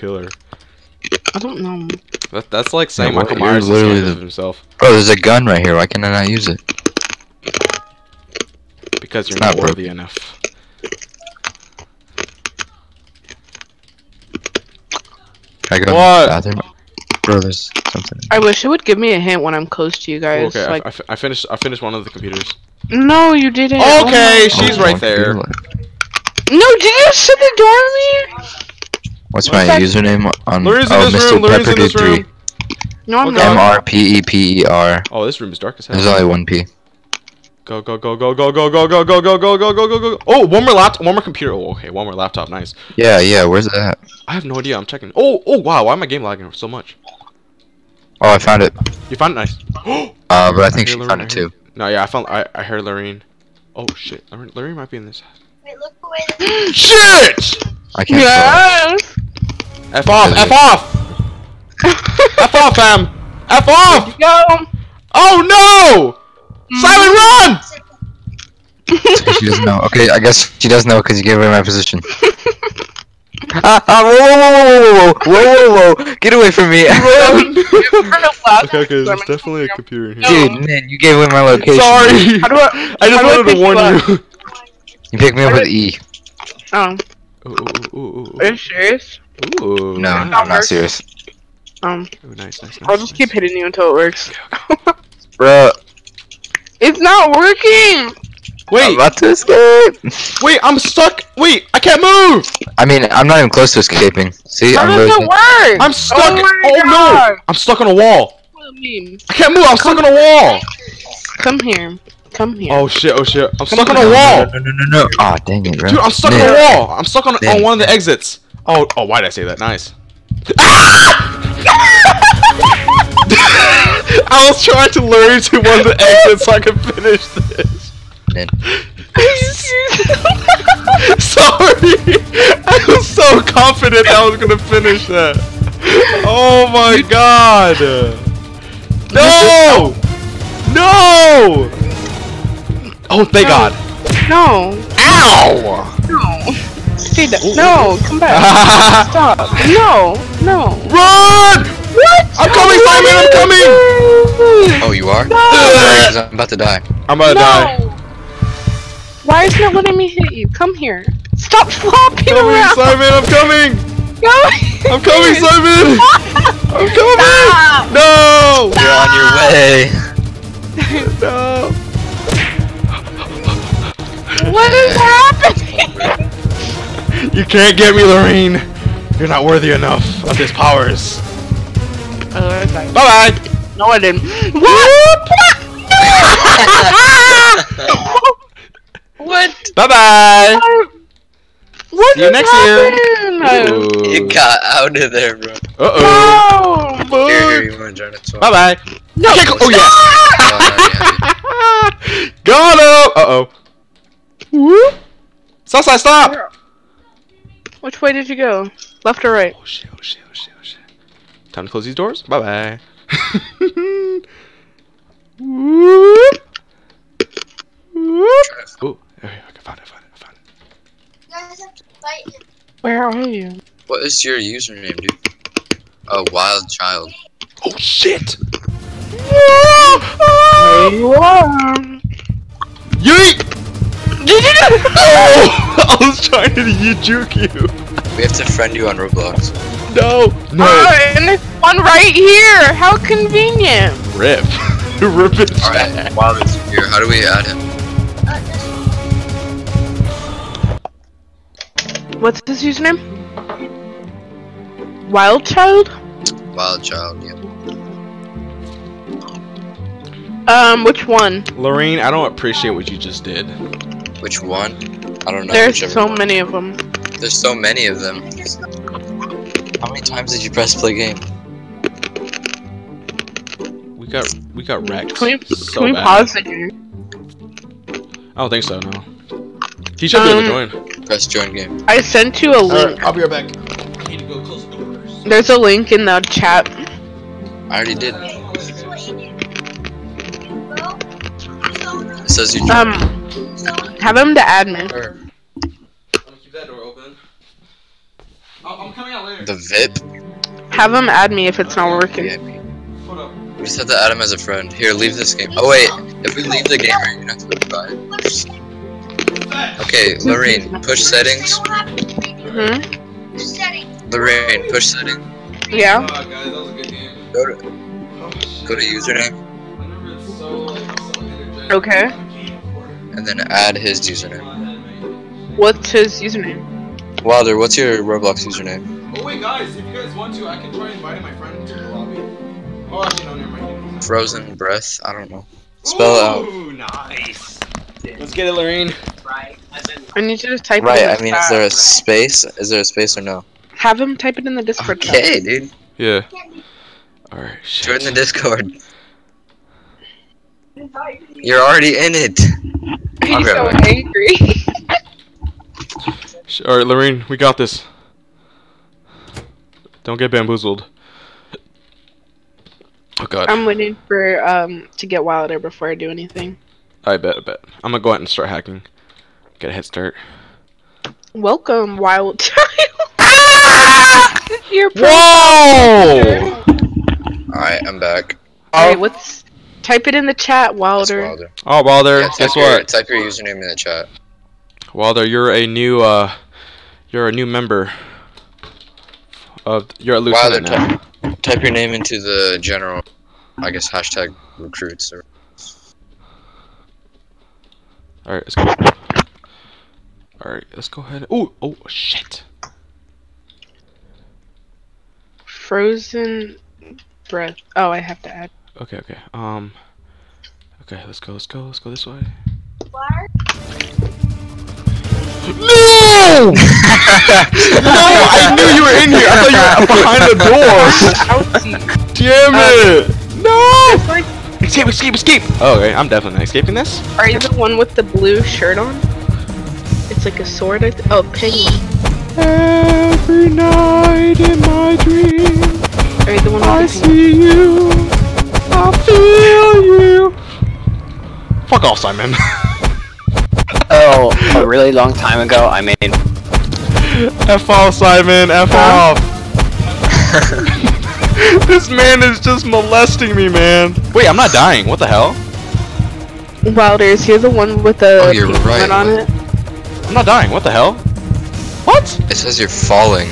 killer. I don't know. That's like saying Michael Myers is himself. Bro, there's a gun right here. Why can I not use it? Because you're not worthy enough. Can I go to the bathroom? Bro, there's something. I wish it would give me a hint when I'm close to you guys. Okay, like... I finished one of the computers. No, you didn't. Okay, she's right there. No, did you shut the door on me? What's my username on Mr. Pepperdoodle3? No, I'm not. MRPEPER. Oh, this room is dark as hell. There's only one P. Go go go go go go go go go go go go go go go. Oh, one more laptop, one more computer. Oh, okay, one more laptop. Nice. Yeah, yeah. Where's that? I have no idea. I'm checking. Oh, oh, wow. Why am I game lagging so much? Oh, I found it. You found it, nice. But I think she found it too. No, yeah, I heard Lorraine. Oh shit, Lorraine might be in this. Wait, look away. Shit! I can't. Yes! F off! F off! F off, fam! F off! Go! Oh no! Simon, run! She doesn't know. Okay, I guess she does know because you gave away my position. Whoa! Get away from me! Run! Okay, there's definitely a computer in here. Dude, man, you gave away my location. Sorry! How do I just wanted to warn you. You picked me up with E. Oh. Ooh. Are you serious? Ooh. No, I'm not serious. Ooh, nice. I'll just keep hitting you until it works. Bruh. It's not working! Wait! I'm about to escape! Wait, I'm stuck! Wait, I can't move! I mean, I'm not even close to escaping. See, how does it work? I'm stuck! Oh no! I'm stuck on a wall! What do you mean? I can't move, I'm stuck on a wall! Come here. Come here. Oh shit. I'm stuck on a wall! No. Aw, dang it, bro. Dude, I'm stuck on a wall! I'm stuck on one of the exits! Oh, why did I say that? Nice. I was trying to lure you to one of the exits so I could finish this. Sorry! I was so confident I was gonna finish that. Oh my god! No! No! Oh, thank god. No. Ow! No. Stay there. No, come back. Stop. No. Run! What? I'm coming, Simon! I'm coming! Oh, you are? No. I'm about to die. I'm about to die. Why isn't it letting me hit you? Come here. Stop flopping around! Simon, I'm coming! I'm coming, Simon! I'm coming! Stop. No! You're on your way. No. What is happening? You can't get me, Lorraine. You're not worthy enough of these powers. Okay. Bye bye! No, I didn't. What? What? Bye bye! What? See you next year! You got out of there, bro. Uh oh! No. Bye bye! No. Oh, yeah! Got him! Uh oh. Southside, stop! Which way did you go? Left or right? Oh shit. Time to close these doors. Bye bye. Ooh, I found it. Where are you? What is your username, dude? Oh, Wildchild. Oh shit! There you are. Yeet! Oh! I was trying to juke you. We have to friend you on Roblox. No. Oh, and there's one right here. How convenient. Rip. Rip it. All right. Wow, it's here. How do we add him? What's his username? Wildchild? Wildchild, yeah. Which one? Lorraine, I don't appreciate what you just did. Which one? I don't know. There's so many of them. There's so many of them. How many times did you press play game? We got wrecked. Can we pause it here? I don't think so, no. He should be able to join. Press join game. I sent you a link. I'll be right back. I need to go close the doors. There's a link in the chat. I already did. It says you joined. Have him to admin. I'm gonna keep that door open. I'm coming out later. The VIP? Have him add me if it's not working. Hold up. We just have to add him as a friend. Here, leave this game. Oh wait, if we leave the game right, you're not supposed to buy it. Okay, Lorraine, push settings. Mm-hmm. Lorraine, push settings. Yeah. Guys, that was a good game. Go to username. Okay. And then add his username. What's his username? Wilder, what's your Roblox username? Oh wait, guys, if you guys want to, I can try inviting my friend to the lobby. Oh, actually, no, never mind. Frozen Breath, I don't know. Spell out. Ooh, nice. Let's get it, Lorraine. Right. I need you to type. Right. I mean, is there a space? Is there a space or no? Have him type it in the Discord. Okay, dude. Yeah. All right. Join the Discord. You're already in it. He's so angry. Alright, Lorraine, we got this. Don't get bamboozled. Oh god. I'm waiting for to get Wilder before I do anything. I bet. I'm gonna go out and start hacking. Get a head start. Welcome, Wildchild. Whoa! Alright, I'm back. Alright, what's... Type it in the chat, Wilder. Wilder. Oh, Wilder, yeah, guess what? Type your username in the chat. Wilder, you're a new member of. You're at Lucid. Wilder, now. Type your name into the general. I guess hashtag recruits. Or... All right, let's go. All right, let's go ahead. Oh, oh shit! Frozen Breath. Oh, I have to add. Okay. Okay, let's go this way. What? No! No, I knew you were in here! I thought you were behind the door! Damn it! No! Like... Escape! Oh, okay, I'm definitely not escaping this. Are you the one with the blue shirt on? It's like a sword, oh, penguin. Every night in my dream, are you the one with I the see you. I feel you. Fuck off, Simon. Oh, a really long time ago, I made. F off, Simon. F off. This man is just molesting me, man. Wait, I'm not dying. What the hell? Wilders, you're the one with the oh, you're right on it. I'm not dying. What the hell? What? It says you're falling.